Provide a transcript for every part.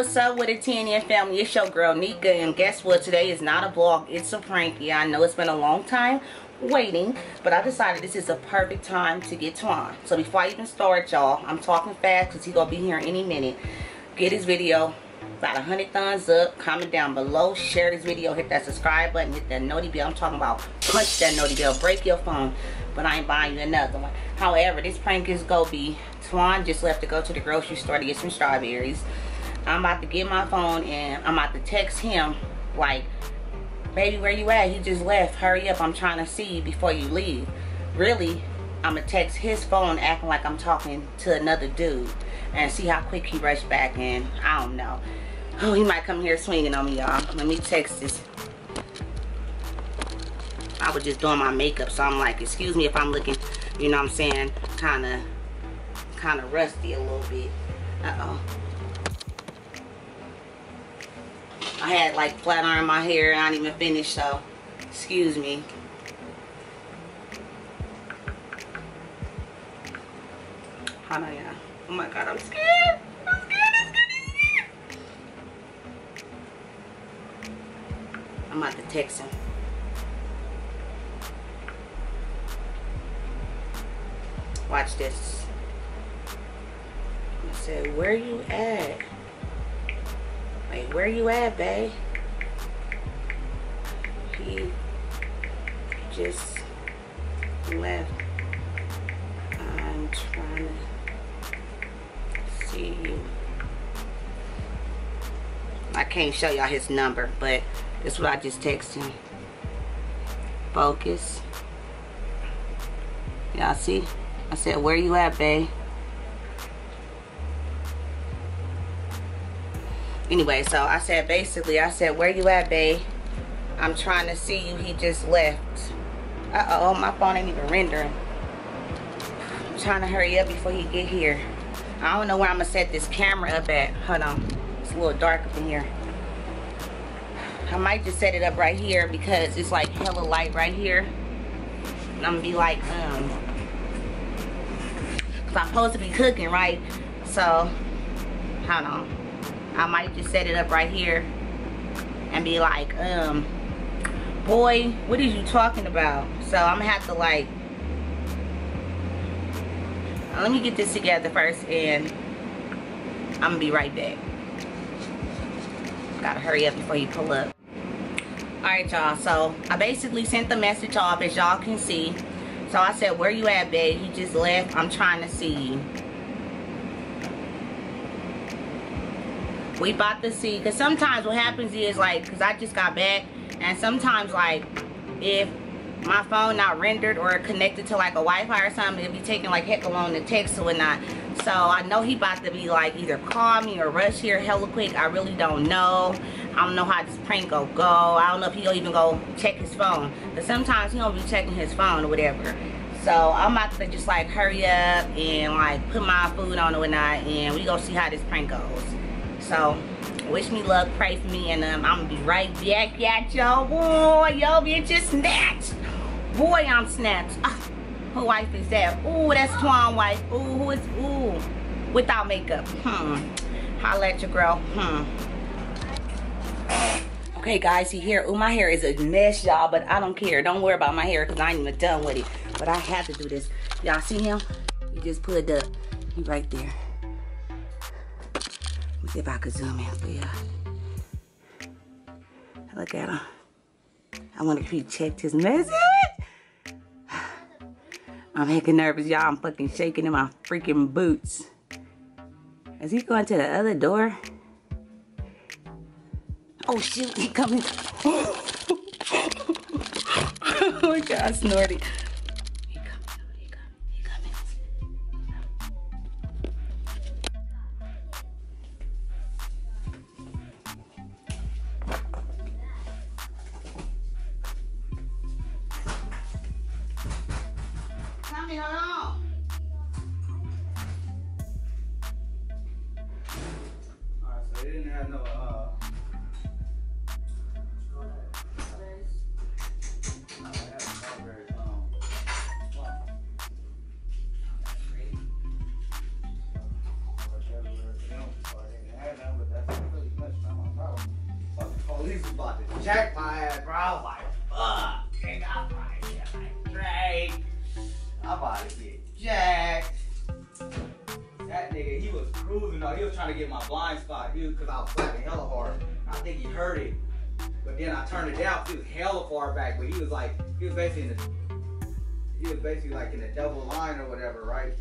what's up with the TNN family? It's your girl Nika, and guess what? Today is not a vlog, it's a prank. Yeah, I know it's been a long time waiting, but I decided this is a perfect time to get Twan. So before I even start, y'all, I'm talking fast because he's gonna be here any minute. Get his video about 100 thumbs up, comment down below, share this video, hit that subscribe button, hit that noti bell. I'm talking about punch that noti bell, break your phone, but I ain't buying you another one. However, this prank is gonna be Twan just left to go to the grocery store to get some strawberries. I'm about to get my phone and I'm about to text him like, baby, where you at? You just left, hurry up, I'm trying to see you before you leave. Really, I'm gonna text his phone acting like I'm talking to another dude and see how quick he rushed back in. I don't know. Oh, he might come here swinging on me, y'all. Let me text this. I was just doing my makeup, so I'm like, excuse me if I'm looking, you know what I'm saying, kind of rusty a little bit. Uh-oh. I had like flat iron my hair and I didn't even finish, so excuse me. Hold on, y'all. Oh my god, I'm scared. I'm scared, I'm scared, I'm scared. I'm about to text him. Watch this. I said, where you at? Like, where you at, babe? He just left. I'm trying to see you. I can't show y'all his number, but this is what I just texted him. Focus. Y'all see? I said, where you at, babe? Anyway, so I said, basically, I said, where you at, babe? I'm trying to see you. He just left. Uh-oh, my phone ain't even rendering. I'm trying to hurry up before he get here. I don't know where I'm going to set this camera up at. Hold on. It's a little dark up in here. I might just set it up right here because it's like hella light right here. And I'm going to be like, because I'm supposed to be cooking, right? So, hold on. I might just set it up right here and be like, boy, what is you talking about? So I'm gonna have to like, let me get this together first and I'm gonna be right back. Gotta hurry up before you pull up. All right, y'all, so I basically sent the message off, as y'all can see. So I said, where you at, babe? You just left, I'm trying to see you. We about to see, because sometimes what happens is like, because I just got back, and sometimes like if my phone not rendered or connected to like a Wi-Fi or something, it'll be taking like heck along the text or whatnot. So I know he about to be like either call me or rush here hella quick. I really don't know. I don't know how this prank gonna go. I don't know if he'll even go check his phone. But sometimes he don't be checking his phone or whatever. So I'm about to just like hurry up and like put my food on or whatnot, and we gonna see how this prank goes. So, wish me luck, pray for me, and I'm gonna be right back at y'all. Boy, yo, bitch, it's snatched. Boy, I'm snatched. Who wife is that? Ooh, that's Twan wife. Ooh, who is, ooh, without makeup. Holla at your girl. Okay, guys, you here. Ooh, my hair is a mess, y'all, but I don't care. Don't worry about my hair, because I ain't even done with it. But I have to do this. Y'all see him? He just pulled up. He right there. See if I could zoom in, but yeah. Look at him. I wonder if he checked his message. I'm heckin' nervous, y'all. I'm fucking shaking in my freaking boots. Is he going to the other door? Oh shoot, he coming. Oh my god, I snorted. police about to check my ass, bro. I was like, fuck, nigga, I probably get like Drake. I'm about to get jacked. That nigga, he was cruising though. He was trying to get my blind spot, dude, because I was slapping hella hard. I think he heard it. But then I turned it down. He was hella far back, but he was like, he was basically like in a double line or whatever, right?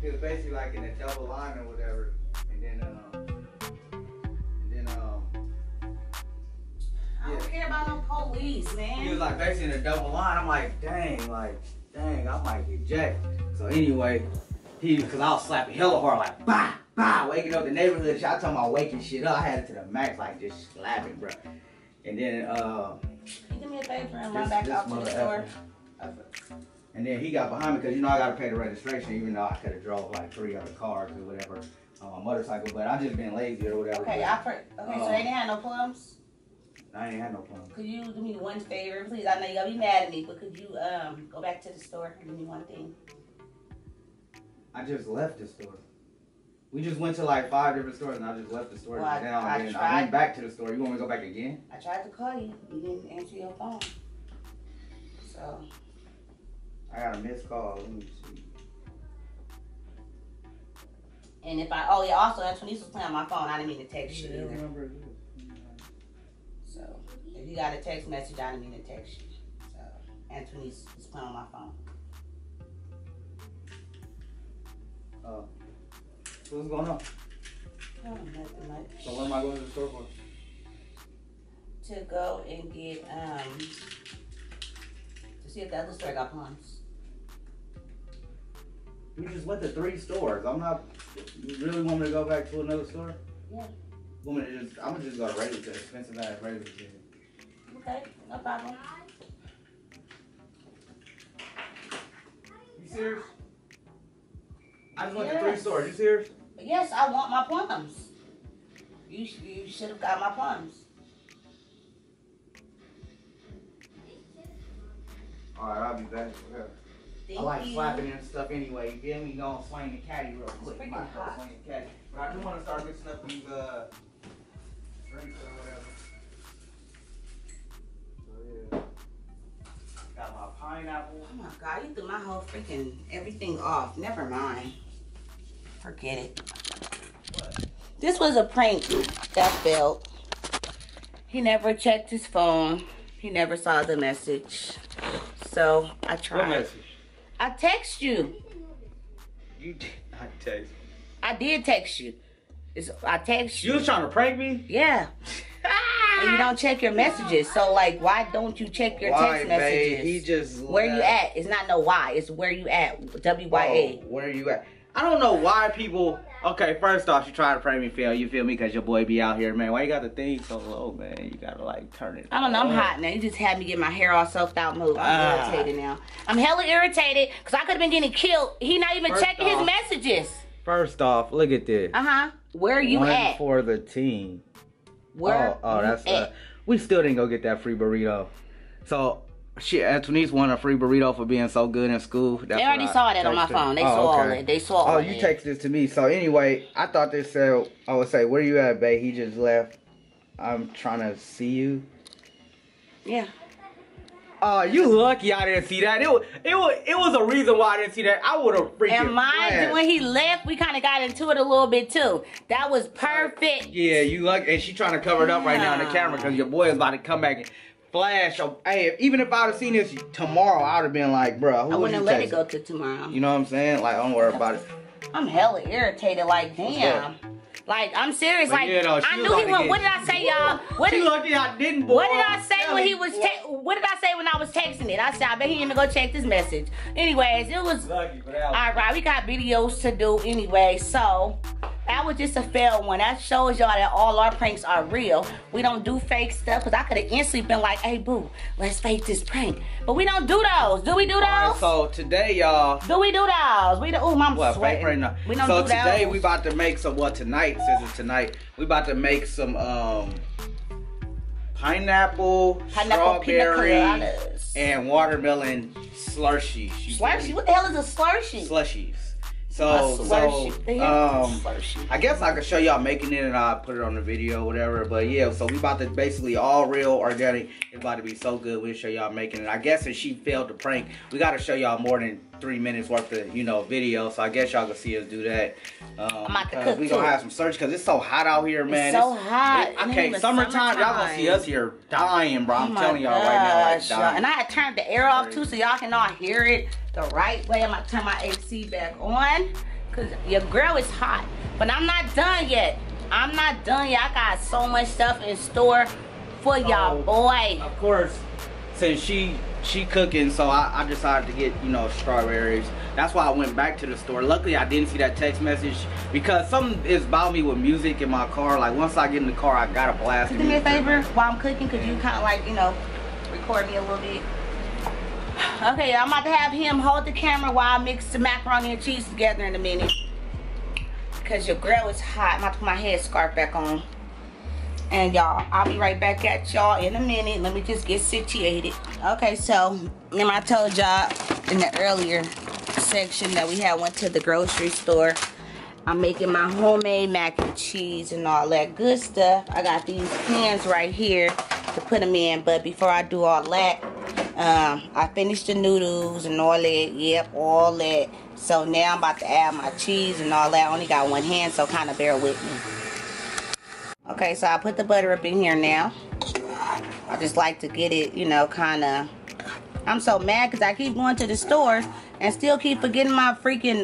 He was basically like in a double line or whatever. I don't care about no police, man. He was like basically in a double line. I'm like, dang, I might get jacked. So anyway, cause I was slapping hella hard, like, bah, bah, waking up the neighborhood. Y'all talking about waking shit up. I had it to the max, like just slapping, bro. And then, you give me a favor and run back out to the store. And then he got behind me because you know I gotta pay the registration, even though I could have drove like 3 other cars or whatever on my motorcycle, but I just been lazy or whatever. Okay, so they didn't have no plums. I ain't had no plums. Could you do me one favor, please? I know you gotta be mad at me, but could you go back to the store and do me one thing? I just left the store. We just went to like 5 different stores and I just left the store down. I went back to the store. You want me to go back again? I tried to call you. You didn't answer your phone. So. I got a missed call. Let me see. And if I, oh yeah, also Antoinette was playing on my phone. I didn't mean to text you either. I remember it. So if you got a text message, I didn't mean to text you. So Antoinette was playing on my phone. Oh. So what's going on? Oh, nothing much. So what am I going to the store for? To go and get, to see if that other store got plums. You just went to 3 stores. You really want me to go back to another store? Yeah. I'm going to just go to Raiders, the expensive ass Raiders. Okay, no problem. You serious? I just went to 3 stores. You serious? Yes, I want my plums. You should have got my plums. Alright, I'll be back. Yeah. I like slapping and stuff anyway. You feel me? Gonna swing the caddy real quick. It's freaking hot. Swing the caddy. But I do want to start mixing up these drinks or whatever. So, yeah. Got my pineapple. Oh my God, you threw my whole freaking everything off. Never mind. Forget it. What? This was a prank that failed. He never checked his phone. He never saw the message. So I tried. What message? I text you. You did not text me. I did text you. I text you. You was trying to prank me? Yeah. And you don't check your messages. So like, why don't you check your text messages? Babe, he just where you at? It's not no why. It's where you at. W-Y-A. Whoa, where you at? I don't know why people. Okay, first off, you try to prank me, fail. You feel me? Cause your boy be out here, man. Why you got the thing so low, man? You gotta like turn it. I don't know. I'm hot now. You just had me get my hair all selfed out move. I'm irritated now. I'm hella irritated because I could have been getting killed. He not even checking his messages. First off, look at this. Where are you at? One for the team. Where? Oh, that's we still didn't go get that free burrito. So shit, Antoinette won a free burrito for being so good in school. That's they already saw that on my phone. They saw all it. They saw all it. Oh, you texted this to me. So anyway, I thought this said, I would say, where you at, babe? He just left. I'm trying to see you. Yeah. Oh, you lucky I didn't see that. It was a reason why I didn't see that. I would have freaking And mind when he left, we kind of got into it a little bit too. That was perfect. Yeah, you lucky. And she trying to cover it up right now on the camera because your boy is about to come back and flash. Hey, even if I would have seen this tomorrow, I would have been like, bro, who I wouldn't have let it go to tomorrow. You know what I'm saying? Like, don't worry about it. I'm hella irritated. Like, damn. Like, I'm serious. Like, yeah, no, I knew he went. What did I say, y'all? What did I say when he was? What did I say when I was texting it? I said, I bet he didn't go check this message. Anyways, it was. Alright, we got videos to do anyway, so that was just a failed one. That shows y'all that all our pranks are real. We don't do fake stuff because I could have instantly been like, hey, boo, let's fake this prank. But we don't do those. Do we do those? Right, so today, y'all. Do we do those? We do. Oh, I'm sweating. Right now. We don't do those. So today, we about to make some, well, tonight, since it's tonight, we about to make some pineapple strawberry, and watermelon slushies. What the hell is a slushie? Slushies. I guess I could show y'all making it and I'll put it on the video, whatever. But yeah, so we about to basically all real organic. It's about to be so good. We'll show y'all making it. I guess if she failed the prank, we got to show y'all more than 3 minutes worth of, you know, video. So I guess y'all can see us do that. We gonna have some search because it's so hot out here, man. It's so hot. Okay, summertime. Y'all gonna see us here dying, bro. I'm telling y'all right now, like dying. And I turned the air off too, so y'all can all hear it the right way. I'm gonna turn my AC back on because your girl is hot. But I'm not done yet. I'm not done yet. I got so much stuff in store for y'all, boy. Of course, since she cooking, so I decided to get, you know, strawberries. That's why I went back to the store. Luckily, I didn't see that text message because something is about me with music in my car. Like, once I get in the car, I gotta blast. Do me a favor while I'm cooking, because you kind of like, you know, record me a little bit. Okay, I'm about to have him hold the camera while I mix the macaroni and cheese together in a minute, because your girl is hot. I'm about to put my headscarf back on. And y'all, I'll be right back at y'all in a minute. Let me just get situated. Okay, so then I told y'all in the earlier section that we had went to the grocery store. I'm making my homemade mac and cheese and all that good stuff. I got these pans right here to put them in. But before I do all that, I finished the noodles and all that. Yep, all that. So now I'm about to add my cheese and all that. I only got one hand, so kind of bear with me. Okay, so I put the butter up in here now. I just like to get it, you know, kind of... I'm so mad because I keep going to the store and still keep forgetting my freaking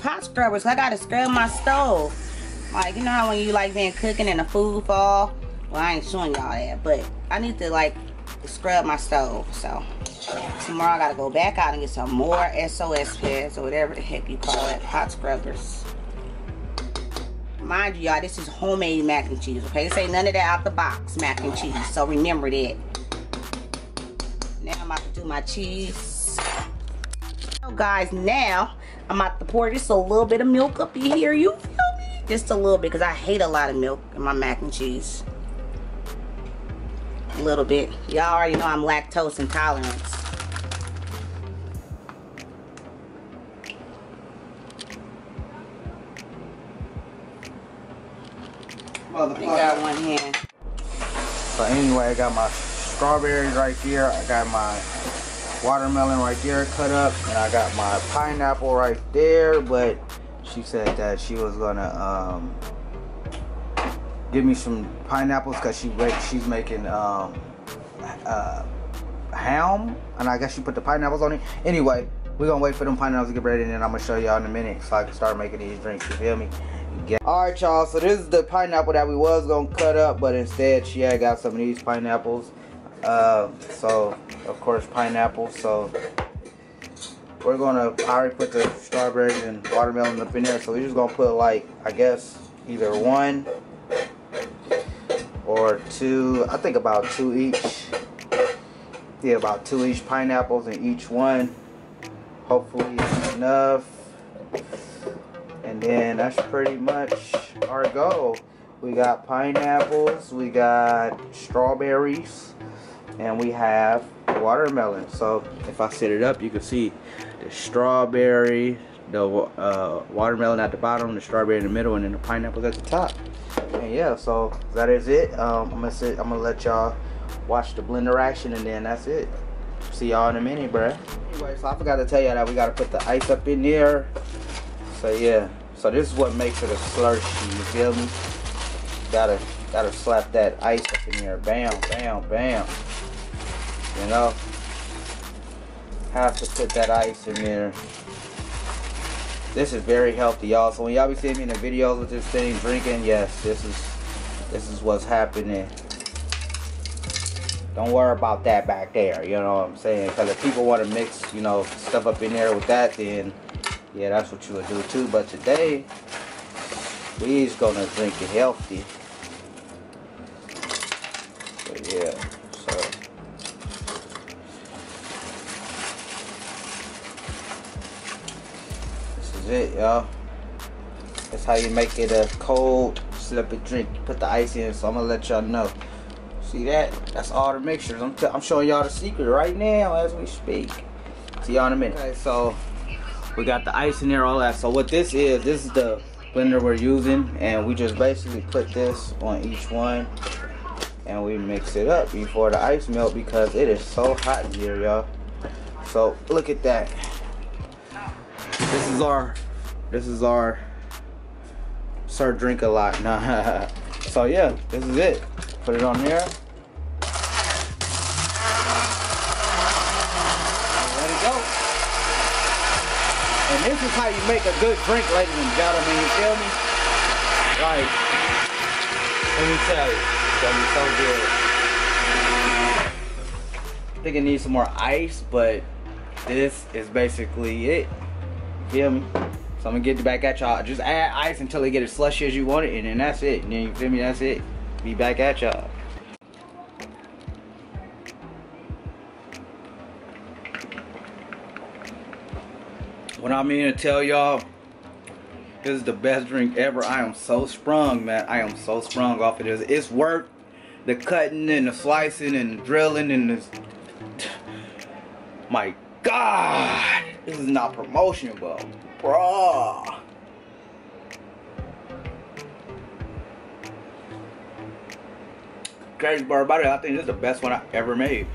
pot scrubbers. I got to scrub my stove. Like, you know how when you like been cooking and the food fall? Well, I ain't showing y'all that, but I need to like scrub my stove. So tomorrow I got to go back out and get some more SOS pads or whatever the heck you call it, pot scrubbers. Mind you, y'all, this is homemade mac and cheese, okay? This ain't none of that out the box mac and cheese, so remember that. Now I'm about to do my cheese. So guys, now I'm about to pour just a little bit of milk up in here, you feel me? Just a little bit, because I hate a lot of milk in my mac and cheese. A little bit. Y'all already know I'm lactose intolerant. You got one hand. So anyway, I got my strawberries right here. I got my watermelon right there cut up, and I got my pineapple right there. But she said that she was gonna give me some pineapples because she's making ham, and I guess she put the pineapples on it. Anyway, we're gonna wait for them pineapples to get ready, and then I'm gonna show y'all in a minute so I can start making these drinks. You feel me? Alright y'all, so this is the pineapple that we was gonna cut up, but instead she had got some of these pineapples. So of course pineapple, so we're gonna, I already put the strawberries and watermelon up in there, so we're just gonna put like, I guess, either one or two, I think about two each. Yeah, about two each pineapples in each one. Hopefully it's enough. And then that's pretty much our goal. We got pineapples, we got strawberries, and we have watermelon. So if I set it up, you can see the strawberry, the watermelon at the bottom, the strawberry in the middle, and then the pineapples at the top. And yeah, so that is it. I'm gonna let y'all watch the blender action, and then that's it. See y'all in a minute, bruh. Anyway, so I forgot to tell y'all that we gotta put the ice up in there. So yeah. So this is what makes it a slushie, you feel me? Gotta slap that ice up in here. Bam, bam, bam. You know? Have to put that ice in there. This is very healthy, y'all. So when y'all be seeing me in the videos with this thing drinking, yes, this is what's happening. Don't worry about that back there, you know what I'm saying? Because if people want to mix, you know, stuff up in there with that, then yeah, that's what you would do too. But today, we is gonna drink it healthy. But yeah, so this is it, y'all. That's how you make it a cold, slippery drink. You put the ice in, so I'm gonna let y'all know. See that? That's all the mixtures. I'm showing y'all the secret right now as we speak. See y'all in a minute. Okay, so We got the ice in there, all that. So what this is the blender we're using, and we just basically put this on each one and we mix it up before the ice melt, because it is so hot here, y'all. So look at that. This is our sir drink a lot. Nah. So yeah, this is it. Put it on here. Let it go. And this is how you make a good drink, ladies and gentlemen. You feel me? Like, let me tell you, it's gonna be so good. I think it needs some more ice, but this is basically it. Feel me? So I'm gonna get back at y'all. Just add ice until they get as slushy as you want it, and then that's it. And then you feel me? That's it. Be back at y'all. What I mean to tell y'all, this is the best drink ever. I am so sprung, man. I am so sprung off of this. It's worth the cutting and the slicing and the drilling and the... My God, this is not promotion, but bro. Crazy, bro, about it. I think this is the best one I ever made.